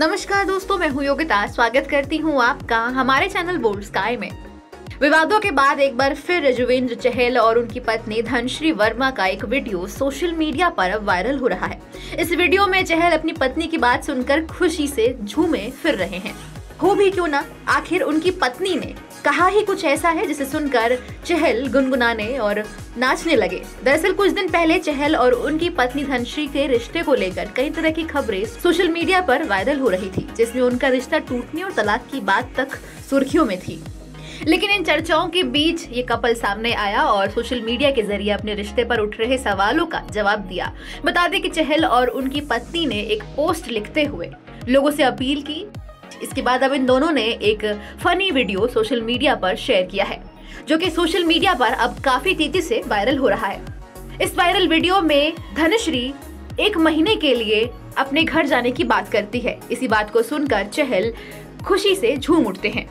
नमस्कार दोस्तों, मैं हूं योगिता। स्वागत करती हूं आपका हमारे चैनल बोल्डस्काई में। विवादों के बाद एक बार फिर युजवेंद्र चहल और उनकी पत्नी धनश्री वर्मा का एक वीडियो सोशल मीडिया पर अब वायरल हो रहा है। इस वीडियो में चहल अपनी पत्नी की बात सुनकर खुशी से झूमे फिर रहे हैं। हो भी क्यों ना, आखिर उनकी पत्नी ने कहा ही कुछ ऐसा है जिसे सुनकर चहल गुनगुनाने और नाचने लगे। दरअसल कुछ दिन पहले चहल और उनकी पत्नी धनश्री के रिश्ते को लेकर कई तरह की खबरें सोशल मीडिया पर वायरल हो रही थी, जिसमें उनका रिश्ता टूटने और तलाक की बात तक सुर्खियों में थी। लेकिन इन चर्चाओं के बीच ये कपल सामने आया और सोशल मीडिया के जरिए अपने रिश्ते पर उठ रहे सवालों का जवाब दिया। बता दें कि चहल और उनकी पत्नी ने एक पोस्ट लिखते हुए लोगों से अपील की। इसके बाद अब इन दोनों ने एक फनी वीडियो सोशल मीडिया पर शेयर किया है, जो कि सोशल मीडिया पर अब काफी तेजी से वायरल हो रहा है। इस वायरल वीडियो में धनश्री एक महीने के लिए अपने घर जाने की बात करती है। इसी बात को सुनकर चहल खुशी से झूम उठते हैं।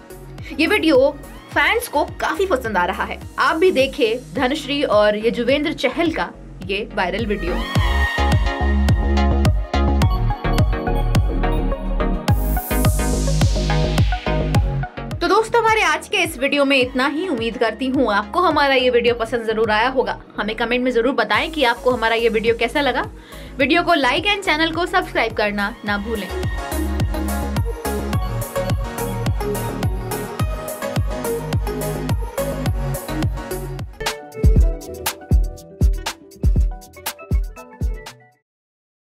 ये वीडियो फैंस को काफी पसंद आ रहा है। आप भी देखें धनश्री और युजवेंद्र चहल का ये वायरल वीडियो। दोस्तों, हमारे आज के इस वीडियो में इतना ही। उम्मीद करती हूँ आपको हमारा ये वीडियो पसंद जरूर आया होगा। हमें कमेंट में जरूर बताएं कि आपको हमारा ये वीडियो कैसा लगा। वीडियो को लाइक एंड चैनल को सब्सक्राइब करना ना भूलें।